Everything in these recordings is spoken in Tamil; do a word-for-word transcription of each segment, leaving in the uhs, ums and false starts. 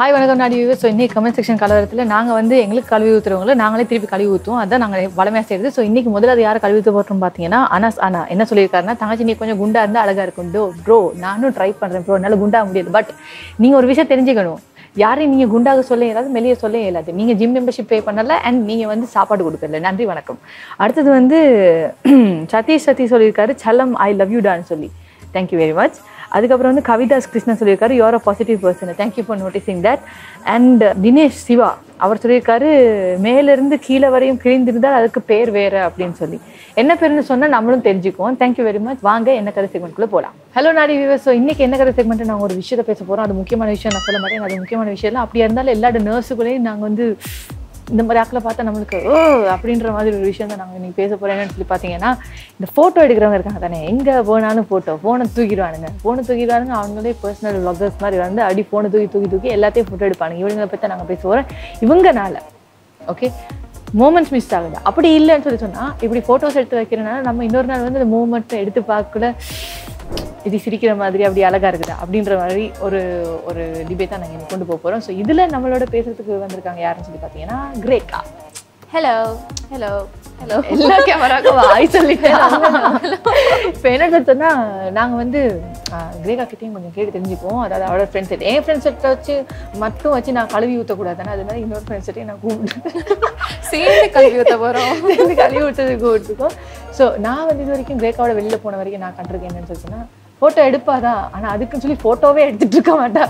Hi, welcome to you. So, in the comment section, we have English Kalvi Uthurungal, Nangal Tripi Kalvi Uthu, and then Nangal Valamaster. So, in the Mother Yara Kalvi Uthu Bathina, Anas Anna, Enna Sulikarna, Tangachi Nikonya Gunda and the Alagarkundo, bro, Nano tripe and pro, Nalagunda, but Ningo Visha Terenjigano. Yari Ninga Gunda Soleil, Melia Soleil, the Ninga gym membership paper and Ninga and the Sapa Gudpel, Nandri Vanakum. Arthur Vande Chati Sati Solikar, Chalam, I love you, Dan Soli. Thank you very much. Adhukapra vandu Kavidas Krishna solirkaru, you are a positive person. Thank you for noticing that. And Dinesh Siva avar solirkaru mele irund keela varayum kirindirundal adukku per vera appdin solli enna per nu sonna nammalum therinjikom. Thank you very much. Vaanga enna kada segment kulla polam. Hello Nadi viewers. So inniki enna kada segment na oru vishayatha pesa porom. Adu mukkiyana vishayam na solla maten. Adu mukkiyana vishayam illa appdi irundal ella nurse kulley naanga vandu இந்த மாதிரி ஆக்களை பார்த்தா நம்மளுக்கு ஓ அப்படின்ற மாதிரி ஒரு விஷயம் தான் நாங்கள் இன்னைக்கு பேச போகிறேன்னு சொல்லி பார்த்தீங்கன்னா இந்த ஃபோட்டோ எடுக்கிறவங்க இருக்காங்க தானே எங்கே போனாலும் ஃபோட்டோ ஃபோனை தூக்கிடுவானுங்க ஃபோனை தூக்கிடுவானுங்க அவங்களே பர்சனல் வ்ளாகர்ஸ் மாதிரி வந்து அடி ஃபோனை தூக்கி தூக்கி தூக்கி எல்லாத்தையும் ஃபோட்டோ எடுப்பானுங்க இவங்களை பற்றி தான் நாங்கள் பேச போகிறோம் இவங்கனால ஓகே மூமெண்ட்ஸ் மிஸ் ஆகுது அப்படி இல்லைன்னு சொல்லி சொன்னால் இப்படி ஃபோட்டோஸ் எடுத்து வைக்கிறனால நம்ம இன்னொரு நாள் வந்து அந்த மூமெண்ட்டை எடுத்து பார்க்கல இது சிரிக்கிற மாதிரி அப்படி அழகா இருக்குதா அப்படின்ற மாதிரி ஒரு ஒரு டிபேட் தான் நாங்க கொண்டு போக போறோம். சோ இதுல நம்மளோட பேசிறதுக்கு வந்திருக்காங்க யாருன்னு சொல்லி பாத்தீங்கன்னா கிரேக்கா. ஹலோ ஹலோ ஹலோ எல்லா கேமராக்கும் ஹாய் சொல்லிட்டேன். இப்போ என்ன சொன்னா நாங்க வந்து கிரேக்கா கிட்டயும் கொஞ்சம் கேட்டு தெரிஞ்சுப்போம். அதாவது அவரோட ஃப்ரெண்ட்ஸ் செட் ஏன் ஃப்ரெண்ட்ஸ் செட் வச்சு மட்டும் வச்சு நான் கழுவி ஊத்த கூடாதானே அது மாதிரி இன்னொரு ஃப்ரெண்ட்ஸ் செட்டையும் நான் கூப்பிடுறேன். சேர்ந்து கழுவி ஊத்த போறோம். சேர்ந்து கழுவி ஊத்துறது கூப்பிட்டுக்கோ. ஸோ நான் வந்து இது வரைக்கும் கிரேக்காவோட வெளியில போன வரைக்கும் நான் கண்டிருக்கேன் என்னன்னு சொல்லிச்சுன்னா ஃபோட்டோ எடுப்பாதா ஆனால் அதுக்குன்னு சொல்லி ஃபோட்டோவே எடுத்துகிட்டு இருக்க மாட்டா.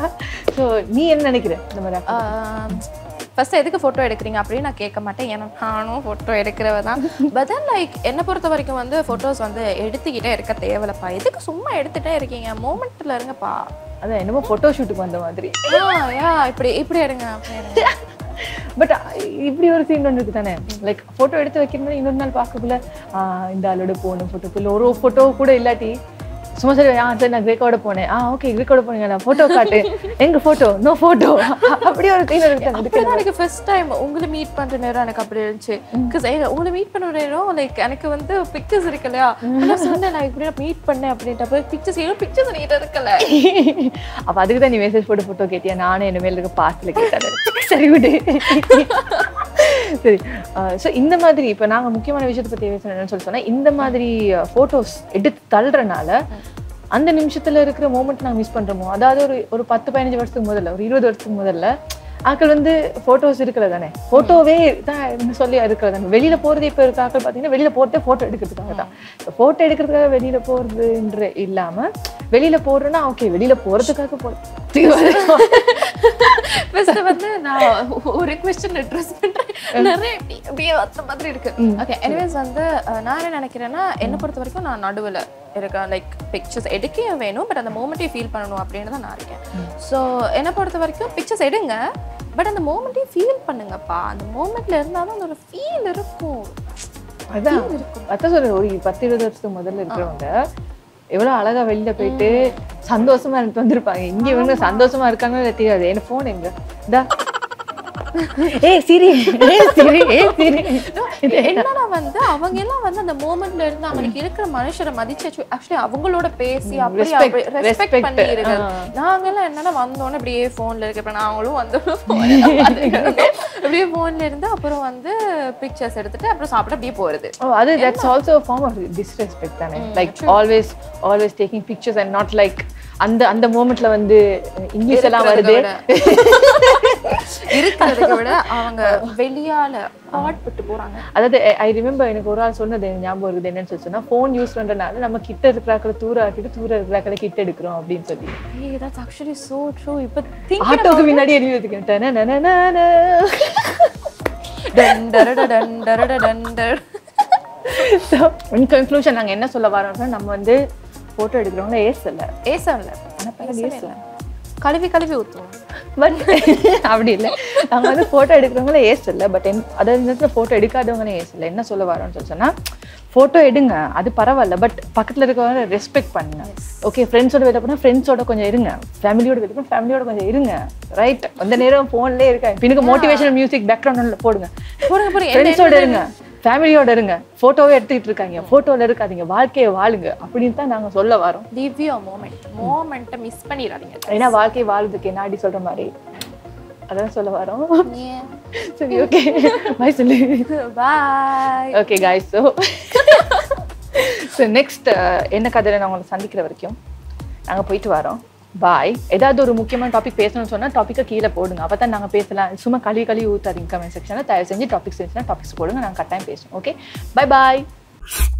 ஸோ நீ என்ன நினைக்கிற இந்த மாதிரி ஃபஸ்ட்டு எதுக்கு ஃபோட்டோ எடுக்கிறீங்க அப்படின்னு நான் கேட்க மாட்டேன். ஏன்னா நானும் ஃபோட்டோ எடுக்கிறவ தான். பட் தென் லைக் என்னை பொறுத்த வரைக்கும் வந்து ஃபோட்டோஸ் வந்து எடுத்துக்கிட்டே இருக்க தேவையில்லப்பா. எதுக்கு சும்மா எடுத்துகிட்டே இருக்கீங்க மூமெண்ட்டில் இருங்கப்பா. அதான் என்னமோ ஃபோட்டோ ஷூட்டுக்கு வந்த மாதிரி யா இப்படி இப்படி எடுங்க அப்படி எடுங்க. பட் இப்படி ஒரு சீன் ஒன்று இருக்குது தானே லைக் ஃபோட்டோ எடுத்து வைக்கிறோம்னா இன்னொரு நாள் பார்க்கக்குள்ள இந்த ஆளோட போகணும் ஃபோட்டோ இல்லை ஒரு ஃபோட்டோ கூட இல்லாட்டி சும்மா சரி ஆ சரி நான் கிரேக்கோட போனேன் ஆ ஓகே கிரேக்கோட போனீங்க நான் ஃபோட்டோ காட்டு எங்கள் ஃபோட்டோ நோ ஃபோட்டோ அப்படி ஒரு சீன் இருக்குது. எனக்கு ஃபர்ஸ்ட் டைம் உங்களை மீட் பண்ணுற நேரம் எனக்கு அப்படி இருந்துச்சு. பிகாஸ் உங்களை மீட் பண்ணுற நேரம் லைக் எனக்கு வந்து பிக்சர்ஸ் இருக்கு இல்லையா நான் சொன்னேன் நான் இப்படி மீட் பண்ணேன் அப்படின்ட்டு பிக்சர்ஸ் ஏதோ பிக்சர்ஸ் நீட்டாக இருக்கல அப்போ அதுக்கு தான் நீ மெசேஜ் போட்டு ஃபோட்டோ கேட்டியா நானும் என்ன மேல இருக்க பாஸ்டில் கேட்டாரு சரி விடு சரி. ஸோ இந்த மாதிரி இப்போ நாங்கள் முக்கியமான விஷயத்தை பற்றி பேசணும்னு சொல்லி சொன்னால் இந்த மாதிரி ஃபோட்டோஸ் எடுத்து தள்ளுறனால அந்த நிமிஷத்தில் இருக்கிற மூமெண்ட் நாங்கள் மிஸ் பண்ணுறோமோ அதாவது ஒரு ஒரு பத்து பதினஞ்சு வருஷத்துக்கு முதல்ல ஒரு இருபது வருஷத்துக்கு முதல்ல ஆக்கள் வந்து ஃபோட்டோஸ் இருக்கிறது தானே ஃபோட்டோவே தான் சொல்லி இருக்கிறது தானே வெளியில் போகிறது இப்போ இருக்க ஆக்கள் பார்த்தீங்கன்னா வெளியில் போகிறதே ஃபோட்டோ எடுக்கிறதுக்காக தான். ஸோ ஃபோட்டோ எடுக்கிறதுக்காக வெளியில் போகிறதுன்ற இல்லாமல் வெளியில் போடுறோன்னா ஓகே வெளியில் போகிறதுக்காக போ ஃபர்ஸ்ட் வந்து நான் ஒரு குவெஸ்சன் அட்ரஸ் பண்ணுறேன் நிறைய அப்படியே அந்த மாதிரி இருக்கு. ஓகே எனிவேஸ் வந்து நான் என்ன நினைக்கிறேன்னா என்னை பொறுத்த வரைக்கும் நான் நடுவில் இருக்கேன் லைக் பிக்சர்ஸ் எடுக்க வேணும் பட் அந்த மூமெண்ட்டையும் ஃபீல் பண்ணணும் அப்படின்னு தான் நான் இருக்கேன். ஸோ என்னை பொறுத்த வரைக்கும் பிக்சர்ஸ் எடுங்க பட் அந்த மூமெண்ட்டையும் ஃபீல் பண்ணுங்கப்பா. அந்த மூமெண்ட்டில் இருந்தாலும் அந்த ஒரு ஃபீல் இருக்கும் அதான் இருக்கும். அதான் சொல்கிறேன் ஒரு பத்து இருபது வருஷத்துக்கு முதல்ல இருக்கிறவங்க எவ்வளோ அழகாக வெளியில் போயிட்டு சந்தோஷமாக எனக்கு வந்துருப்பாங்க. இங்கே இவங்க சந்தோஷமாக இருக்காங்கன்னு தெரியாது. என்ன ஃபோன் எங்கே இதா ஏய் சிரி ஏய் சிரி ஏய் சிரி என்னடா வந்து அவங்க எல்லாம் வந்து அந்த மொமெண்ட்ல இருந்து அவங்களுக்கு இருக்கிற மனுஷரை மதிச்சு ஆக்சுவலி அவங்களோட பேசி அப்படி ரெஸ்பெக்ட் பண்ணி இருக்காங்க. நாங்க எல்லாம் என்னன்னா வந்தோன்னு அப்படியே ஃபோன்ல இருக்க நான் அவங்களும் வந்து அப்படியே ஃபோன்ல இருந்து அப்புறம் வந்து பிக்சர்ஸ் எடுத்துட்டு அப்புறம் சாப்பிட்டு அப்படியே போறது. ஓ அது that's also a form of disrespect தானே like always always taking pictures and not like அந்த அந்த மொமெண்ட்ல வந்து இங்கிலீஷ் எல்லாம் வருது இருக்கிறதுக்கு விட அவங்க வெளியால பாட்டு போறாங்க. அதாவது ஐ ரிமெம்பர் எனக்கு ஒரு ஆள் சொன்னது ஞாபகம் இருக்குது என்னன்னு சொல்லி சொன்னா ஃபோன் யூஸ் பண்றதுனால நம்ம கிட்ட இருக்கிறாக்களை தூர ஆக்கிட்டு தூர இருக்கிறாக்களை கிட்ட எடுக்கிறோம் அப்படின்னு சொல்லி that's actually so true. இப்போ ஆட்டோக்கு முன்னாடி எரியுது கேட்டானே நனனன டண்டரட டண்டரட டண்டர். சோ இன் கன்க்ளூஷன் நாங்க என்ன சொல்ல வரோம்னா நம்ம வந்து போட்டோ எடுக்கிறவங்க ஏஸ் இல்ல ஏஸ் இல்ல انا பேர் ஏஸ் இல்ல கழுவி கழுவி ஊத்துவோம் பட் அப்படி இல்லை அவங்க வந்து ஃபோட்டோ எடுக்கிறவங்களே ஏஸ் இல்லை பட் என் அதாவது நேரத்தில் ஃபோட்டோ எடுக்காதவங்களே ஏஸ் இல்லை. என்ன சொல்ல வரோன்னு சொல்லி சொன்னால் ஃபோட்டோ எடுங்க அது பரவாயில்ல பட் பக்கத்தில் இருக்கிறவங்க ரெஸ்பெக்ட் பண்ணுங்க. ஓகே ஃப்ரெண்ட்ஸோட வெளில போனால் ஃப்ரெண்ட்ஸோட கொஞ்சம் இருங்க ஃபேமிலியோட வெளில போனால் ஃபேமிலியோட கொஞ்சம் இருங்க ரைட். அந்த நேரம் ஃபோன்லேயே இருக்கேன் இப்போ எனக்கு மோட்டிவேஷனல் மியூசிக் பேக்ரவுண்டில் போடுங்க போடுங்க போடுங்க ஃப்ரெண்ட்ஸோட இருங்க ஃபேமிலியோட இருங்க ஃபோட்டோவே எடுத்துக்கிட்டு இருக்காங்க ஃபோட்டோவில் இருக்காதிங்க வாழ்க்கையை வாழுங்க அப்படின்னு தான் நாங்கள் சொல்ல வரோம். லிவ் யுவர் மோமெண்ட் மோமெண்ட்டை மிஸ் பண்ணிடாதீங்க. ஏன்னா வாழ்க்கையை வாழ்றதுக்கு என்னாடி சொல்கிற மாதிரி அதான் சொல்ல வரோம். Yeah. So we okay. Bye சொல்லு. Bye. Okay guys, so so next என்ன கதையில நான் உங்களை சந்திக்கிற வரைக்கும் நாங்க போயிட்டு வரோம். Bye. ஏதாவது ஒரு முக்கியமான டாபிக் பேசணும்னு சொன்னா டாபிக்க கீழே போடுங்க. அப்பதான் நாங்க பேசலாம். சும்மா கலி கலி ஊத்தாதீங்க கமெண்ட் செக்ஷன்ல. தயவு செஞ்சு டாபிக்ஸ் இருந்துச்சுன்னா டாபிக்ஸ் போடுங்க. நாங்க கட்டாயம் பேசுவோம். Okay? Bye bye.